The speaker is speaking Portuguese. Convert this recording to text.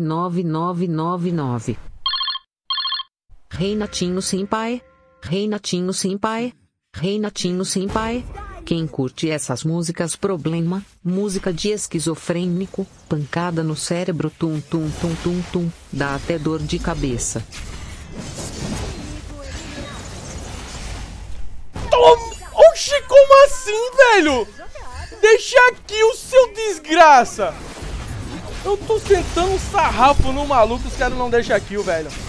9999. Renatinho Senpai. Renatinho Senpai. Renatinho Senpai. Quem curte essas músicas problema, música de esquizofrênico, pancada no cérebro tum tum tum tum tum, dá até dor de cabeça. Oxi, como assim, velho? Deixa aqui o seu desgraça. Eu tô sentando um sarrafo no maluco, os caras não deixam aqui, velho.